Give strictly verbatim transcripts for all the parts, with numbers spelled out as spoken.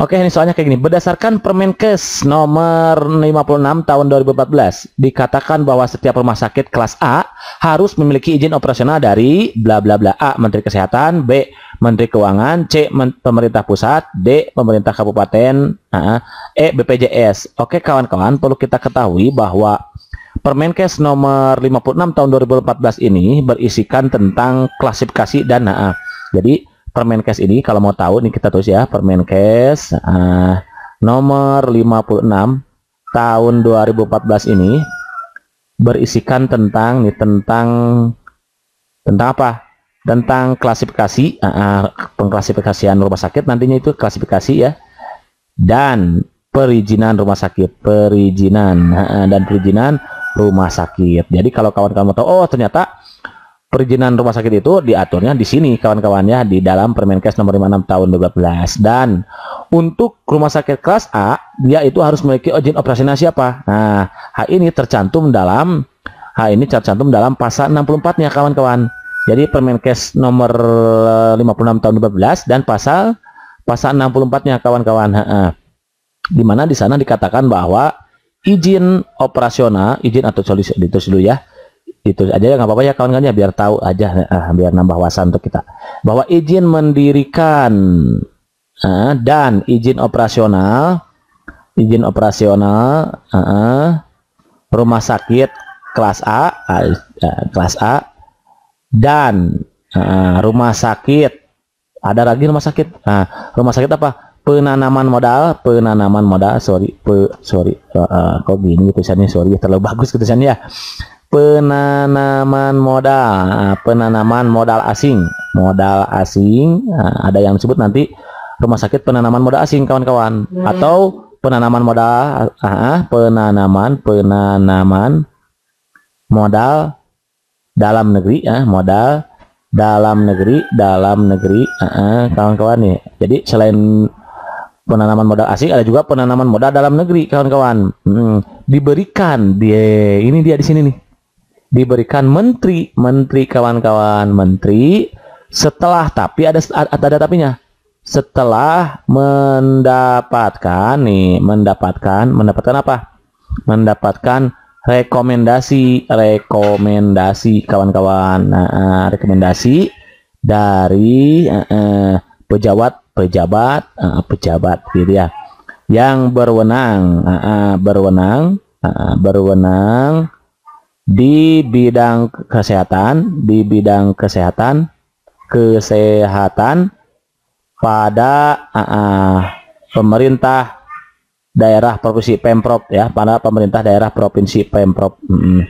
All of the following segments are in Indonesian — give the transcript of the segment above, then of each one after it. Oke, ini soalnya kayak gini. Berdasarkan Permenkes nomor lima puluh enam tahun dua ribu empat belas dikatakan bahwa setiap rumah sakit kelas A harus memiliki izin operasional dari bla bla bla. A. Menteri Kesehatan, B. Menteri Keuangan, C. Pemerintah Pusat, D. Pemerintah Kabupaten, E. B P J S. Oke kawan-kawan, perlu kita ketahui bahwa Permenkes nomor lima puluh enam tahun dua ribu empat belas ini berisikan tentang klasifikasi dan naaf. Jadi Permenkes ini kalau mau tahu nih kita tulis ya, Permenkes uh, nomor lima puluh enam tahun dua ribu empat belas ini berisikan tentang nih tentang tentang apa? Tentang klasifikasi uh, uh, pengklasifikasian rumah sakit, nantinya itu klasifikasi ya. Dan perizinan rumah sakit, perizinan uh, dan perizinan rumah sakit. Jadi kalau kawan-kawan mau tahu, oh ternyata perizinan rumah sakit itu diaturnya di sini kawan-kawannya di dalam Permenkes nomor lima puluh enam tahun dua ribu empat belas. Dan untuk rumah sakit kelas A dia itu harus memiliki izin operasional siapa? Nah, H ini tercantum dalam H ini tercantum dalam pasal enam puluh empat-nya kawan-kawan. Jadi Permenkes nomor lima puluh enam tahun dua ribu empat belas dan pasal pasal enam puluh empat-nya kawan-kawan. Di mana di sana dikatakan bahwa izin operasional, izin atau solusi ditulis dulu ya. Itu aja ya, nggak apa-apa ya kawan-kawan ya, biar tahu aja, nah, biar nambah wawasan untuk kita bahwa izin mendirikan uh, dan izin operasional izin operasional uh, rumah sakit kelas A uh, uh, kelas A dan uh, rumah sakit ada lagi rumah sakit uh, rumah sakit apa penanaman modal penanaman modal sorry pe, sorry uh, uh, kok gini tulisannya sorry terlalu bagus tulisannya ya. Penanaman modal, penanaman modal asing, modal asing, ada yang disebut nanti rumah sakit penanaman modal asing kawan-kawan, hmm. atau penanaman modal, ah, penanaman, penanaman modal dalam negeri, ah, modal dalam negeri, dalam negeri, ah, kawan-kawan nih. Jadi selain penanaman modal asing ada juga penanaman modal dalam negeri kawan-kawan, hmm. diberikan di ini dia di sini nih. Diberikan menteri, menteri kawan-kawan, menteri setelah tapi ada ada tapinya. Setelah mendapatkan nih, mendapatkan mendapatkan apa? Mendapatkan rekomendasi, rekomendasi kawan-kawan, nah, rekomendasi dari eh, pejabat, pejabat, eh, pejabat gitu ya. Yang berwenang, eh, berwenang, eh, berwenang di bidang kesehatan, di bidang kesehatan, kesehatan pada uh, pemerintah daerah provinsi Pemprov ya, pada pemerintah daerah provinsi Pemprov, hmm,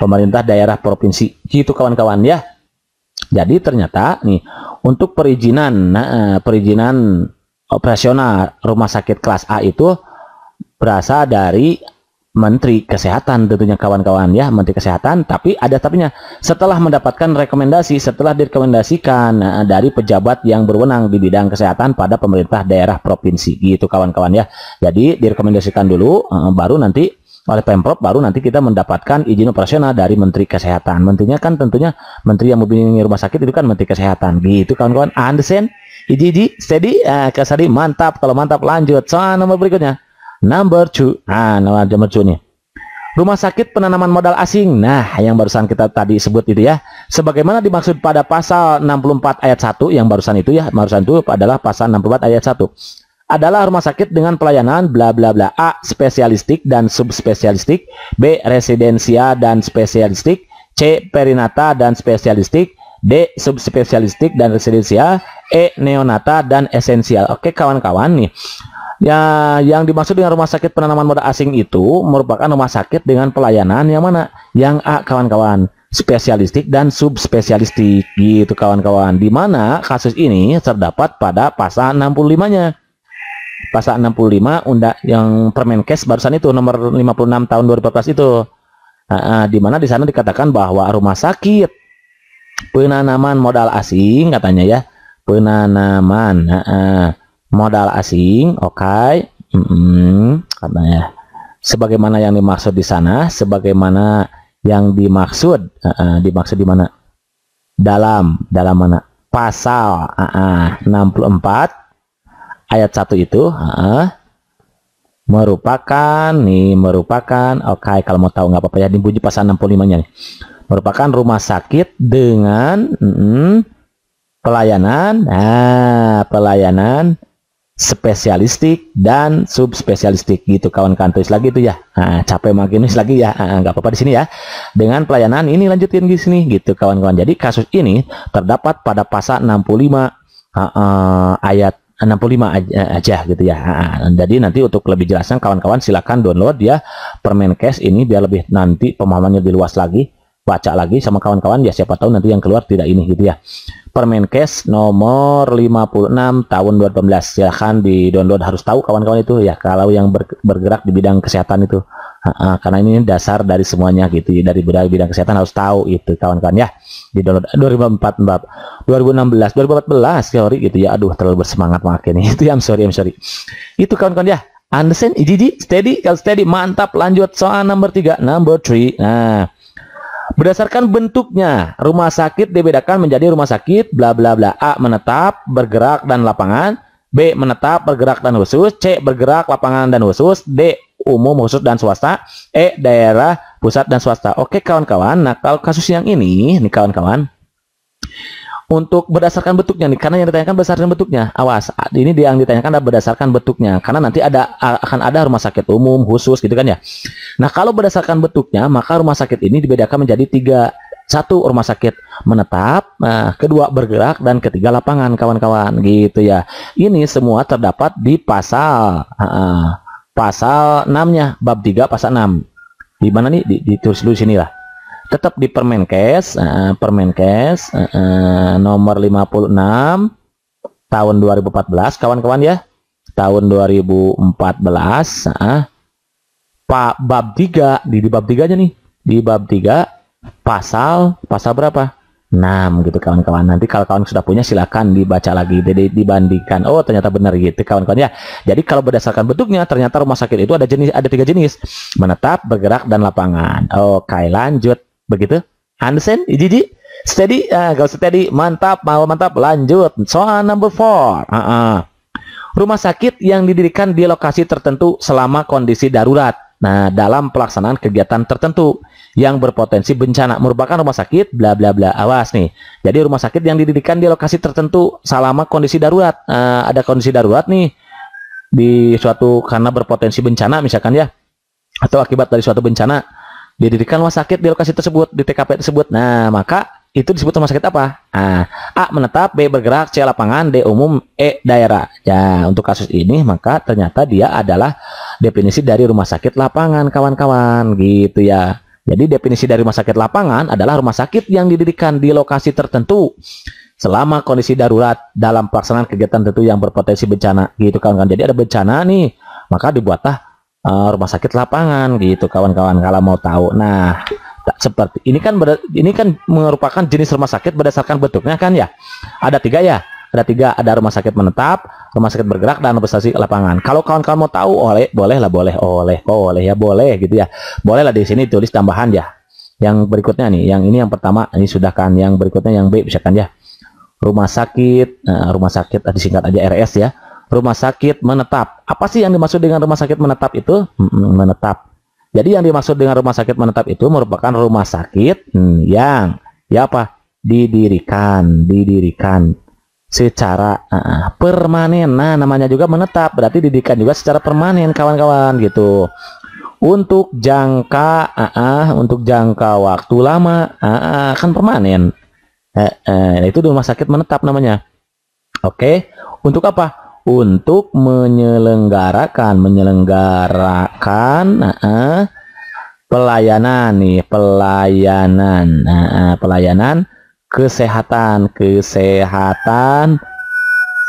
pemerintah daerah provinsi, gitu kawan-kawan ya. Jadi ternyata nih untuk perizinan, uh, perizinan operasional rumah sakit kelas A itu berasal dari Menteri Kesehatan tentunya kawan-kawan ya, Menteri Kesehatan, tapi ada tapinya setelah mendapatkan rekomendasi, setelah direkomendasikan nah, dari pejabat yang berwenang di bidang kesehatan pada pemerintah daerah provinsi gitu kawan-kawan ya. Jadi direkomendasikan dulu eh, baru nanti oleh Pemprov, baru nanti kita mendapatkan izin operasional dari Menteri Kesehatan. Menterinya kan tentunya menteri yang membimbingi rumah sakit itu kan Menteri Kesehatan gitu kawan-kawan. Understand? Iji-iji, steady, eh, Kasadi, mantap. Kalau mantap lanjut soal nomor berikutnya. Number two, nah nomor two nih, rumah sakit penanaman modal asing. Nah, yang barusan kita tadi sebut itu ya, sebagaimana dimaksud pada pasal enam puluh empat ayat satu yang barusan itu ya, barusan itu adalah pasal enam puluh empat ayat satu. Adalah rumah sakit dengan pelayanan bla bla bla A. Spesialistik dan subspesialistik, B. Residensia dan spesialistik, C. Perinata dan spesialistik, D. Subspesialistik dan residensia, E. Neonata dan esensial. Oke kawan-kawan nih. Ya, yang dimaksud dengan rumah sakit penanaman modal asing itu merupakan rumah sakit dengan pelayanan yang mana? Yang A kawan-kawan, spesialistik dan subspesialistik gitu kawan-kawan. Di mana kasus ini terdapat pada pasal enam puluh lima-nya. Pasal enam puluh lima undang yang Permenkes barusan itu nomor lima puluh enam tahun dua ribu empat belas itu. Nah, di mana di sana dikatakan bahwa rumah sakit penanaman modal asing katanya ya, penanaman nah, modal asing, oke, okay. mm -mm, katanya. Sebagaimana yang dimaksud di sana, sebagaimana yang dimaksud, uh, uh, dimaksud di mana? Dalam, dalam mana? Pasal uh, uh, enam puluh empat ayat satu itu uh, merupakan nih merupakan oke okay, kalau mau tahu nggak apa-apa ya, dibunyi pasal enam puluh lima-nya nih. Merupakan rumah sakit dengan mm, pelayanan nah, pelayanan spesialistik dan subspesialistik gitu kawan-kawan, tulis lagi itu ya. Nah, capek makin nulis lagi ya, nggak nah, apa-apa di sini ya. Dengan pelayanan ini lanjutin di sini gitu kawan-kawan. Jadi kasus ini terdapat pada pasal enam puluh lima uh, uh, ayat enam puluh lima aja, aja gitu ya. Nah, jadi nanti untuk lebih jelasnya kawan-kawan silakan download ya Permenkes ini biar lebih nanti pemahamannya lebih luas lagi. Baca lagi sama kawan-kawan ya, siapa tahu nanti yang keluar tidak ini gitu ya. Permenkes nomor lima puluh enam tahun dua ribu delapan belas, silahkan di download, harus tahu kawan-kawan itu ya kalau yang bergerak di bidang kesehatan itu ha-ha, karena ini dasar dari semuanya gitu, dari bidang kesehatan harus tahu itu kawan-kawan ya. Di download dua ribu empat belas dua ribu enam belas dua ribu empat belas teori gitu ya, aduh terlalu bersemangat makin itu ya, I'm sorry I'm sorry itu kawan-kawan ya. Understand, jiji, steady, kalau steady mantap. Lanjut soal nomor tiga, number three. Nah, berdasarkan bentuknya, rumah sakit dibedakan menjadi rumah sakit bla bla bla. A. Menetap, bergerak, dan lapangan. B. Menetap, bergerak, dan khusus. C. Bergerak, lapangan, dan khusus. D. Umum, khusus, dan swasta. E. Daerah, pusat, dan swasta. Oke kawan-kawan, nah kalau kasus yang ini nih kawan-kawan, untuk berdasarkan bentuknya nih, karena yang ditanyakan berdasarkan bentuknya. Awas, ini yang ditanyakan adalah berdasarkan bentuknya, karena nanti ada akan ada rumah sakit umum, khusus gitu kan ya. Nah, kalau berdasarkan bentuknya, maka rumah sakit ini dibedakan menjadi tiga. Satu, rumah sakit menetap, nah, kedua bergerak, dan ketiga lapangan kawan-kawan gitu ya. Ini semua terdapat di pasal uh, pasal enam-nya, bab tiga pasal enam. Di mana nih? Di, ditulis dulu sini lah. Tetap di Permenkes, uh, Permenkes uh, uh, nomor lima puluh enam tahun dua ribu empat belas kawan-kawan ya. Tahun dua ribu empat belas, uh, Pak bab tiga, di, di bab tiga aja nih. Di bab tiga pasal pasal berapa? enam gitu kawan-kawan. Nanti kalau kawan sudah punya silakan dibaca lagi, jadi dibandingkan. Oh, ternyata benar gitu kawan-kawan ya. Jadi kalau berdasarkan bentuknya ternyata rumah sakit itu ada jenis ada tiga jenis, menetap, bergerak, dan lapangan. Oke, lanjut. Begitu, understand, jiji, steady, uh, gak usah steady, mantap, mau mantap, lanjut, soal number four, uh -uh. rumah sakit yang didirikan di lokasi tertentu selama kondisi darurat, nah dalam pelaksanaan kegiatan tertentu yang berpotensi bencana, merupakan rumah sakit, bla bla bla, awas nih, jadi rumah sakit yang didirikan di lokasi tertentu selama kondisi darurat, uh, ada kondisi darurat nih, di suatu karena berpotensi bencana misalkan ya, atau akibat dari suatu bencana, didirikan rumah sakit di lokasi tersebut, di T K P tersebut. Nah, maka itu disebut rumah sakit apa? Nah, A. Menetap, B. Bergerak, C. Lapangan, D. Umum, E. Daerah. Ya, untuk kasus ini maka ternyata dia adalah definisi dari rumah sakit lapangan kawan-kawan gitu ya. Jadi definisi dari rumah sakit lapangan adalah rumah sakit yang didirikan di lokasi tertentu selama kondisi darurat dalam pelaksanaan kegiatan tertentu yang berpotensi bencana gitu kawan-kawan. Jadi ada bencana nih, maka dibuatlah Uh, rumah sakit lapangan gitu kawan-kawan kalau mau tahu. Nah, tak seperti ini kan ber, ini kan merupakan jenis rumah sakit berdasarkan bentuknya kan ya. Ada tiga ya, ada tiga, ada rumah sakit menetap, rumah sakit bergerak, dan rumah sakit lapangan. Kalau kawan-kawan mau tahu, oleh boleh lah, boleh oleh oleh ya boleh gitu ya, boleh lah di sini tulis tambahan ya. Yang berikutnya nih, yang ini yang pertama ini sudah kan, yang berikutnya yang B misalkan ya, rumah sakit, nah, rumah sakit disingkat aja R S ya. Rumah sakit menetap. Apa sih yang dimaksud dengan rumah sakit menetap itu? Menetap. Jadi yang dimaksud dengan rumah sakit menetap itu merupakan rumah sakit yang ya apa? Didirikan, didirikan secara uh, permanen. Nah, namanya juga menetap, berarti didirikan juga secara permanen kawan-kawan gitu. Untuk jangka uh, uh, untuk jangka waktu lama uh, uh, kan permanen. Uh, uh, itu rumah sakit menetap namanya. Oke, untuk apa? Untuk menyelenggarakan menyelenggarakan uh, pelayanan nih pelayanan uh, pelayanan kesehatan kesehatan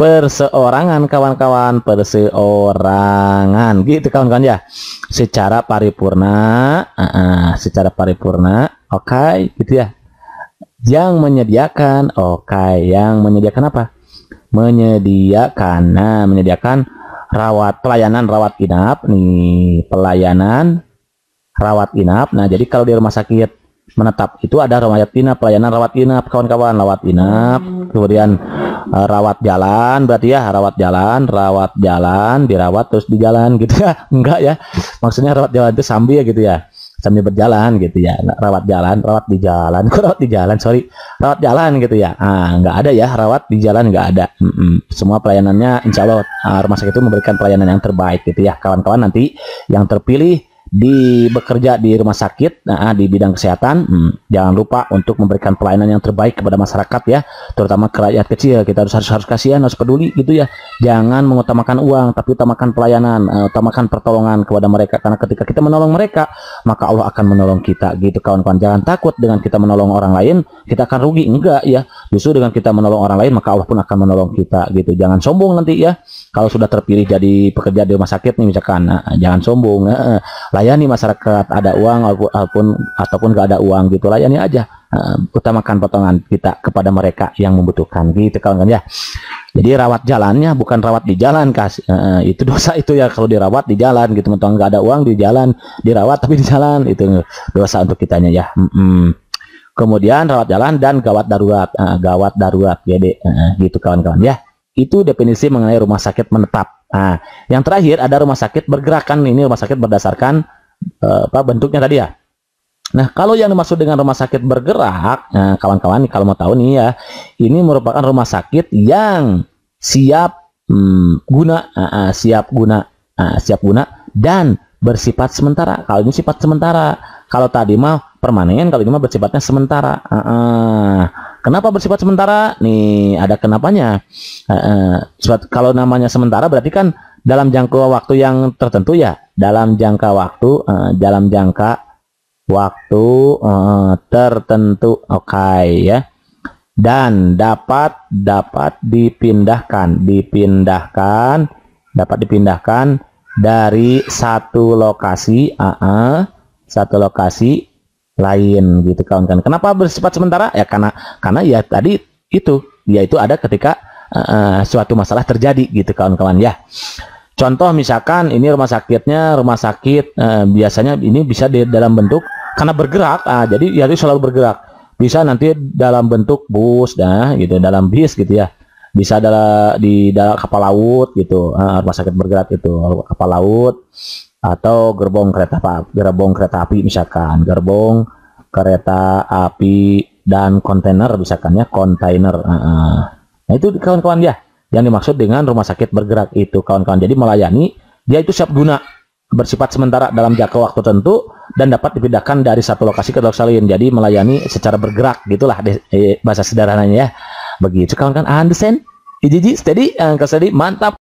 perseorangan kawan-kawan perseorangan gitu kawan-kawan ya, secara paripurna uh, uh, secara paripurna oke okay, gitu ya, yang menyediakan oke okay, yang menyediakan apa menyediakan nah menyediakan rawat pelayanan rawat inap nih pelayanan rawat inap. Nah, jadi kalau di rumah sakit menetap itu ada rumah sakit inap, pelayanan rawat inap kawan-kawan, rawat inap, kemudian rawat jalan berarti ya, rawat jalan, rawat jalan, dirawat terus di jalan gitu ya. Enggak ya, maksudnya rawat jalan itu sambil ya gitu ya, sambil berjalan gitu ya. Rawat jalan, rawat di jalan, kok rawat di jalan, sorry, rawat jalan gitu ya. Ah, enggak ada ya, rawat di jalan enggak ada. Mm-mm. Semua pelayanannya insya Allah rumah sakit itu memberikan pelayanan yang terbaik gitu ya. Kawan-kawan nanti yang terpilih di bekerja di rumah sakit nah, di bidang kesehatan hmm, jangan lupa untuk memberikan pelayanan yang terbaik kepada masyarakat ya, terutama ke rakyat kecil. Kita harus harus, harus kasihan, harus peduli gitu ya. Jangan mengutamakan uang, tapi utamakan pelayanan, uh, utamakan pertolongan kepada mereka, karena ketika kita menolong mereka maka Allah akan menolong kita gitu. Kawan-kawan jangan takut, dengan kita menolong orang lain kita akan rugi, enggak ya. Justru dengan kita menolong orang lain maka Allah pun akan menolong kita gitu. Jangan sombong nanti ya, kalau sudah terpilih jadi pekerja di rumah sakit nih misalkan, nah, jangan sombong, nah, layani masyarakat ada uang ataupun ataupun gak ada uang gitu, layani aja, uh, utamakan potongan kita kepada mereka yang membutuhkan gitu kawan kan ya. Jadi rawat jalannya bukan rawat di jalan kasih, uh, itu dosa itu ya kalau dirawat di jalan gitu, teman-teman gak ada uang di jalan dirawat tapi di jalan itu dosa untuk kitanya ya. Mm-mm. Kemudian rawat jalan dan gawat darurat, uh, gawat darurat G D uh, gitu kawan-kawan ya. Itu definisi mengenai rumah sakit menetap. Nah, yang terakhir ada rumah sakit bergerakan. Ini rumah sakit berdasarkan eh, apa bentuknya tadi ya. Nah, kalau yang dimaksud dengan rumah sakit bergerak, nah, kawan-kawan kalau mau tahu nih ya, ini merupakan rumah sakit yang siap hmm, guna, uh, uh, siap guna, uh, siap guna dan bersifat sementara. Kalau ini sifat sementara, kalau tadi mah permanen, kalau ini mah bersifatnya sementara. Uh, uh. Kenapa bersifat sementara? Nih ada kenapanya. Uh, uh, kalau namanya sementara berarti kan dalam jangka waktu yang tertentu ya. Dalam jangka waktu, uh, dalam jangka waktu uh, tertentu, oke okay, ya. Dan dapat dapat dipindahkan, dipindahkan, dapat dipindahkan dari satu lokasi, uh, uh, satu lokasi lain gitu kawan-kawan. Kenapa bersifat sementara ya, karena karena ya tadi itu yaitu ada ketika uh, suatu masalah terjadi gitu kawan-kawan ya. Contoh misalkan ini rumah sakitnya rumah sakit uh, biasanya ini bisa di dalam bentuk karena bergerak, uh, jadi ya itu selalu bergerak, bisa nanti dalam bentuk bus nah gitu, dalam bis gitu ya, bisa dalam di dalam kapal laut gitu, uh, rumah sakit bergerak itu kapal laut atau gerbong kereta api, gerbong kereta api misalkan, gerbong kereta api dan kontainer misalkannya, kontainer. Nah itu kawan-kawan ya yang dimaksud dengan rumah sakit bergerak itu kawan-kawan. Jadi melayani, dia itu siap guna, bersifat sementara dalam jangka waktu tertentu dan dapat dipindahkan dari satu lokasi ke lokasi lain. Jadi melayani secara bergerak gitulah bahasa sederhananya ya. Begitu kawan-kawan, understand? Ijiji steady, angka steady, mantap.